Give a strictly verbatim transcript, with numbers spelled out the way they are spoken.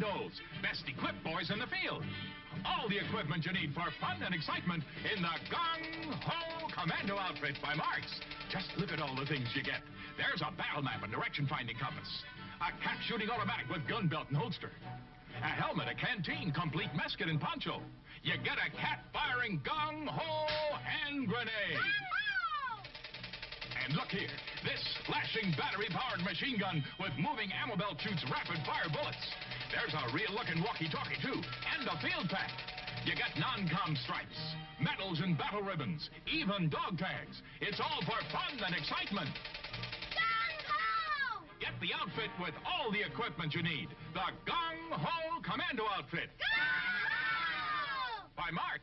Commandos, best equipped boys in the field. All the equipment you need for fun and excitement in the Gung Ho Commando Outfit by Marx. Just look at all the things you get. There's a battle map and direction-finding compass, a cap-shooting automatic with gun belt and holster, a helmet, a canteen, complete mess kit and poncho. You get a cat-firing Gung Ho hand grenade. And look here, this flashing battery-powered machine gun with moving ammo belt shoots rapid-fire bullets. There's a real-looking walkie-talkie, too, and a field pack. You got non-com stripes, medals and battle ribbons, even dog tags. It's all for fun and excitement. Gung Ho! Get the outfit with all the equipment you need. The Gung Ho Commando Outfit. Gung Ho! By Marx.